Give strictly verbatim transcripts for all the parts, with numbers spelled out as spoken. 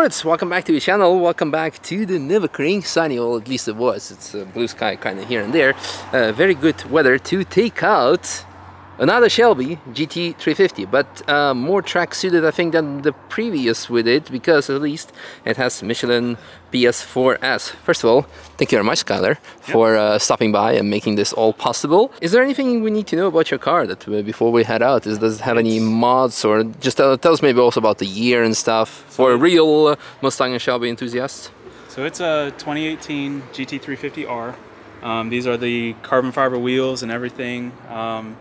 comrades, welcome back to the channel, welcome back to the Nürburgring. Sunny, well at least it was, it's a blue sky kind of here and there. Uh, very good weather to take out another Shelby G T three fifty, but uh, more track suited I think than the previous with it, because at least it has Michelin P S fours. First of all, thank you very much, Skyler, for uh, stopping by and making this all possible. Is there anything we need to know about your car that uh, before we head out? Is, does it have any mods, or just tell, tell us maybe also about the year and stuff for real uh, Mustang and Shelby enthusiasts? So it's a twenty eighteen G T three fifty R. Um, these are the carbon fiber wheels and everything. Um,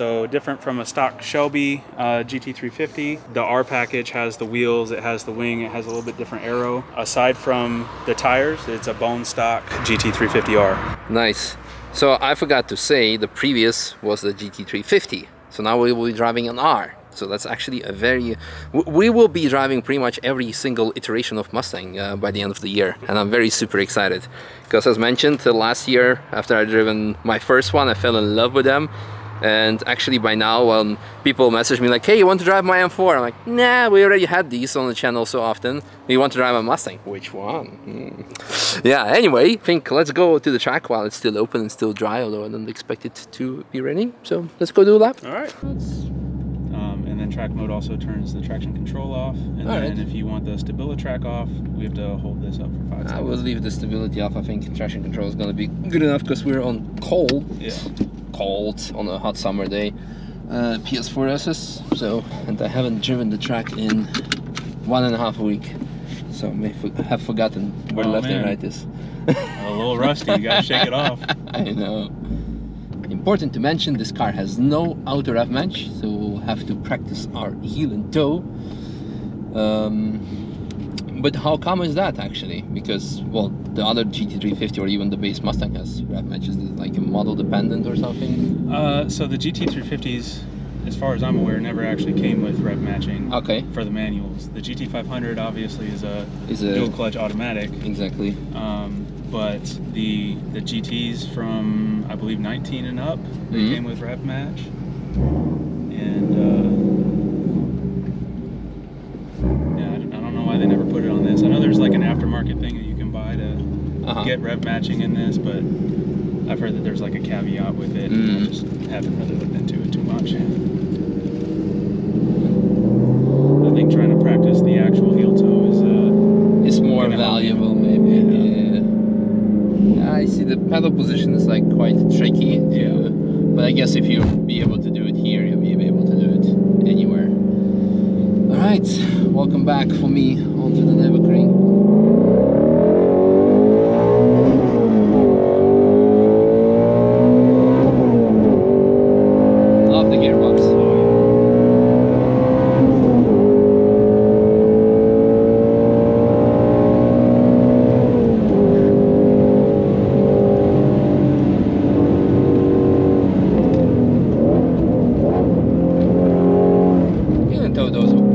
So different from a stock Shelby uh, G T three fifty, the R package has the wheels, it has the wing, it has a little bit different aero. Aside from the tires, it's a bone stock G T three fifty R. Nice. So I forgot to say the previous was the G T three fifty. So now we will be driving an R. So that's actually a very... We will be driving pretty much every single iteration of Mustang uh, by the end of the year. And I'm very super excited. Because as mentioned, uh, last year after I driven my first one, I fell in love with them. And actually by now, when people message me like, hey, you want to drive my M four? I'm like, nah, we already had these on the channel so often. You want to drive a Mustang? Which one? Mm. Yeah, anyway, I think let's go to the track while it's still open and still dry, although I don't expect it to be raining. So let's go do a lap. All right. Um, and then track mode also turns the traction control off. And All then right. if you want the stability track off, we have to hold this up for five seconds. I will leave the stability off. I think traction control is going to be good enough because we're on cold. Yeah. Cold on a hot summer day, uh, P S fours, so, and I haven't driven the track in one and a half week, so I may have forgotten where oh, left man. and right is. A little rusty, you gotta shake it off. I know. Important to mention, this car has no outer rev match, so we'll have to practice our heel and toe. Um, But how common is that actually? Because, well, the other G T three fifty or even the base Mustang has rev matches. Is it like model dependent or something? Uh, so the G T three fifties, as far as I'm aware, never actually came with rev matching. Okay. For the manuals, the G T five hundred obviously is a, is a dual clutch automatic. Exactly. Um, but the the G Ts from I believe nineteen and up, they mm-hmm. came with rev match. And. Uh, They never put it on this. I know there's like an aftermarket thing that you can buy to uh-huh. get rev matching in this, but I've heard that there's like a caveat with it. Mm. And I just haven't really looked into it too much. I think trying to practice the actual heel toe is uh, it's more valuable, maybe. Yeah. Yeah. I see the pedal position is like quite tricky. Yeah, but I guess if you be able to do it here, you'll be able to do it anywhere. All right, welcome back for me onto the Nürburgring.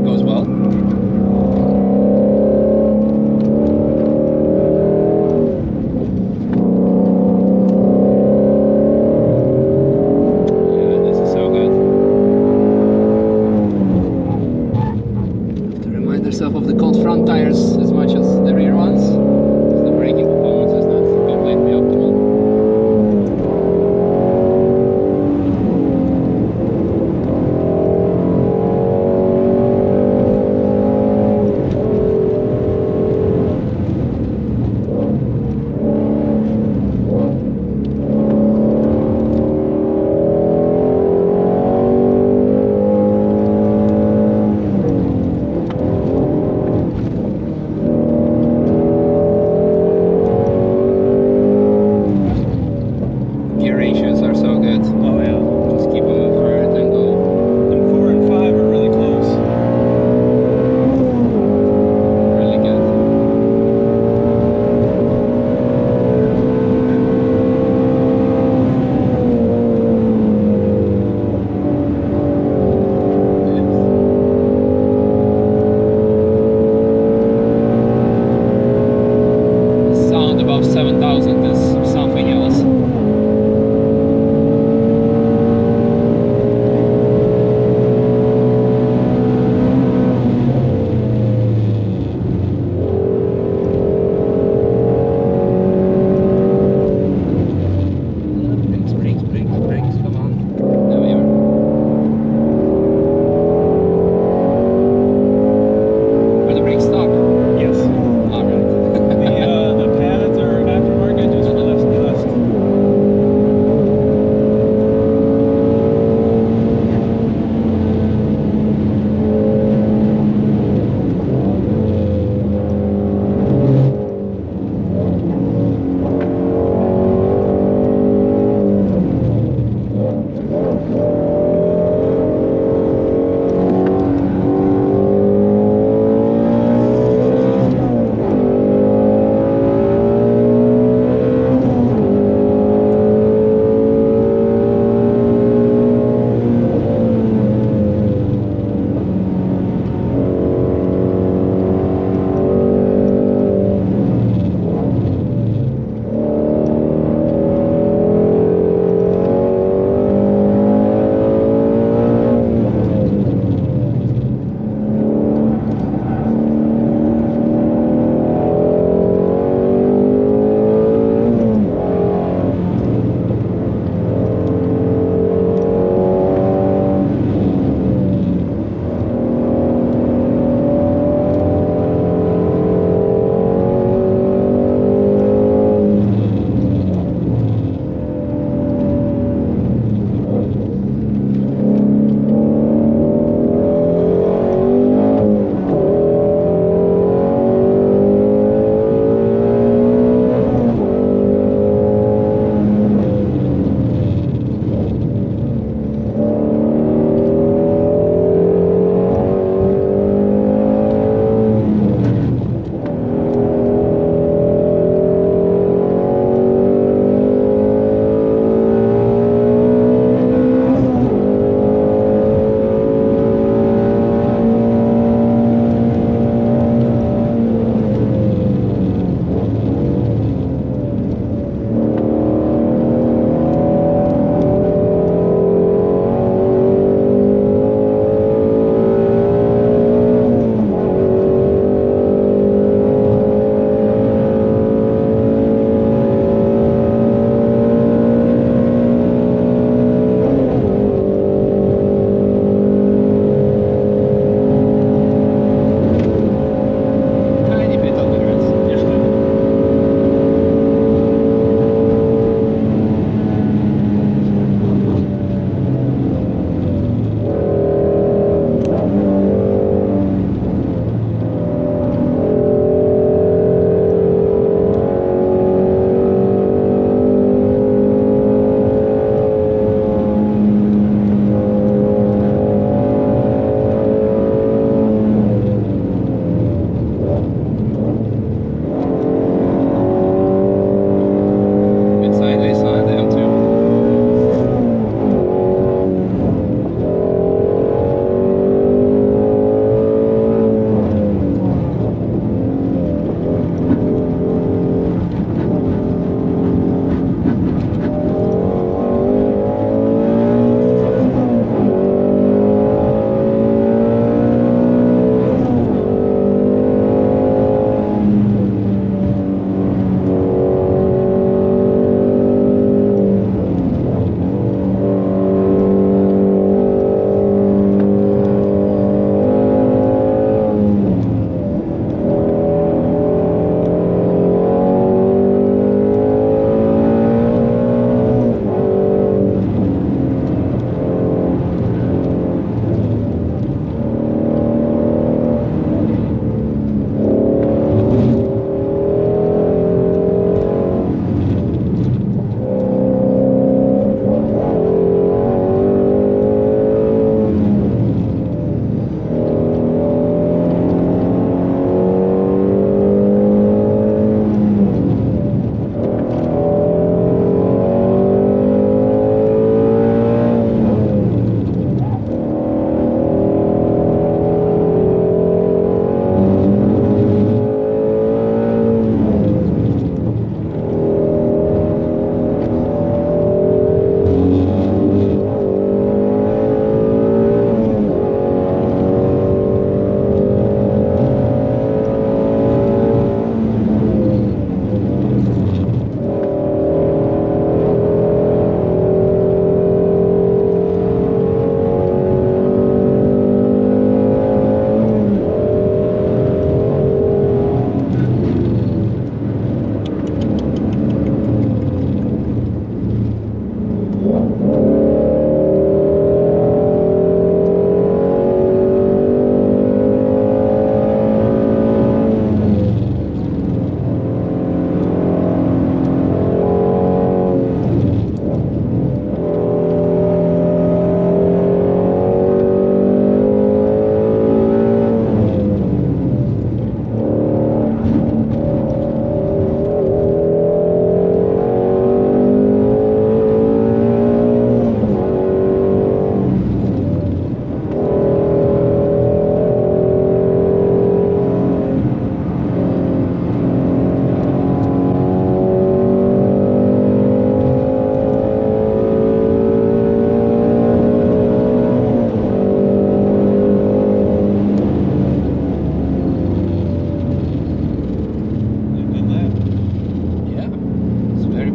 Goes well.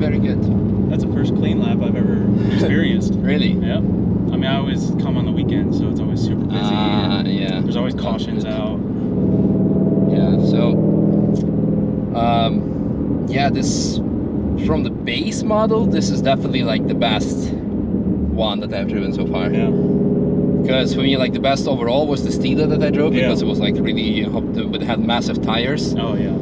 very good. That's the first clean lap I've ever experienced. Really? Yep. I mean, I always come on the weekend, so it's always super busy. Ah, uh, yeah. There's always cautions out. Yeah, so, um, yeah, this, from the base model, this is definitely like the best one that I've driven so far. Yeah. Because for me, like the best overall was the Steeda that I drove, because yeah. it was like really, it had massive tires. Oh, yeah.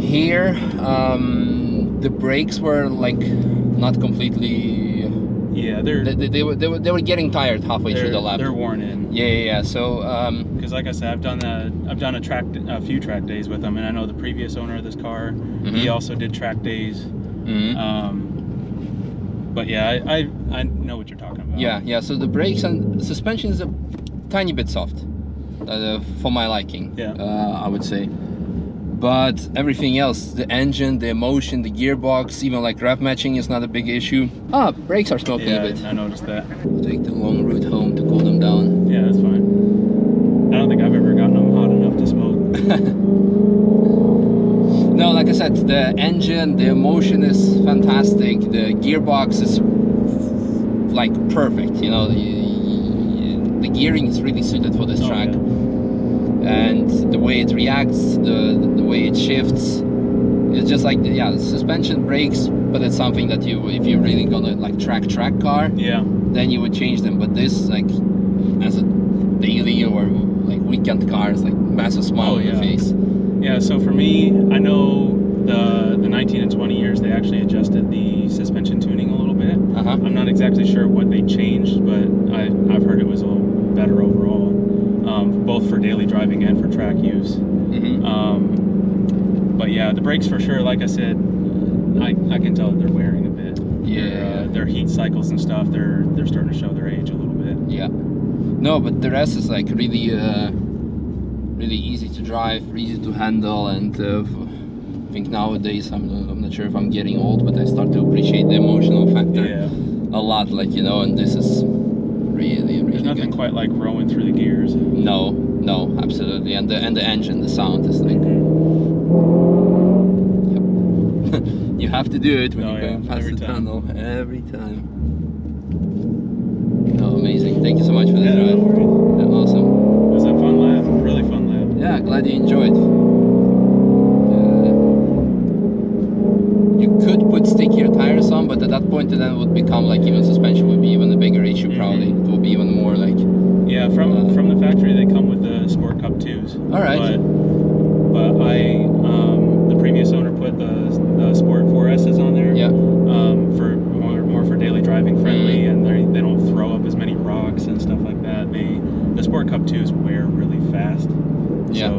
Here, um, the brakes were like not completely. Yeah, they're they, they, they were they were they were getting tired halfway through the lap. They're worn in. Yeah, yeah. yeah. So. Because um, like I said, I've done a I've done a track a few track days with them, and I know the previous owner of this car, mm-hmm. he also did track days. Mm-hmm. Um, But yeah, I, I I know what you're talking about. Yeah, yeah. So the brakes and suspension is a tiny bit soft, uh, for my liking. Yeah. Uh, I would say. But everything else, the engine, the emotion, the gearbox, even like rev matching is not a big issue. Ah, brakes are smoking yeah, a bit. I noticed that. We'll take the long route home to cool them down. Yeah, that's fine. I don't think I've ever gotten them hot enough to smoke. No, like I said, the engine, the emotion is fantastic. The gearbox is like perfect. You know, the, the gearing is really suited for this oh, track, yeah. and the way it reacts, the the way it shifts, it's just like yeah, the suspension brakes. But it's something that you, if you're really gonna like track track car, yeah, then you would change them. But this, like, as a daily or like weekend car, is like massive smile oh, on yeah. your face. Yeah, so for me, I know the the nineteen and twenty years, they actually adjusted the suspension tuning a little bit. Uh-huh. I'm not exactly sure what they changed, but I, I've heard it was a little better overall, um, both for daily driving and for track use. Mm-hmm. um, but yeah, the brakes for sure, like I said, I, I can tell that they're wearing a bit. Yeah. Their, uh, their heat cycles and stuff, they're, they're starting to show their age a little bit. Yeah. No, but the rest is like really... Uh... really easy to drive, easy to handle, and uh, I think nowadays I'm, I'm not sure if I'm getting old, but I start to appreciate the emotional factor yeah. a lot, like, you know, and this is really, really There's nothing good. Quite like rowing through the gears. No, no, absolutely, and the, and the engine, the sound is like... Yep. You have to do it when oh, you're going yeah. past every the time. tunnel, every time. No, amazing, thank you so much for this yeah, drive. No awesome. It was a fun lap, really fun lap. Yeah, glad you enjoyed. Uh, you could put stickier tires on, but at that point then it would become like even suspension would be even a bigger issue mm-hmm. probably. It would be even more like... Yeah, from, uh, from the factory they come with the Sport Cup twos. Alright. But, but I, um, the previous owner put the, the Sport four S's on there. Yeah. Um, for more, more for daily driving friendly mm-hmm. and they don't throw up as many rocks and stuff like that. They... The Sport Cup twos wear really fast, yeah. so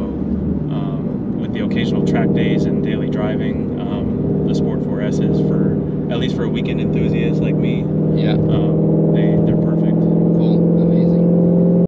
um, with the occasional track days and daily driving, um, the Sport four S's, for, at least for a weekend enthusiast like me, yeah. um, they, they're perfect.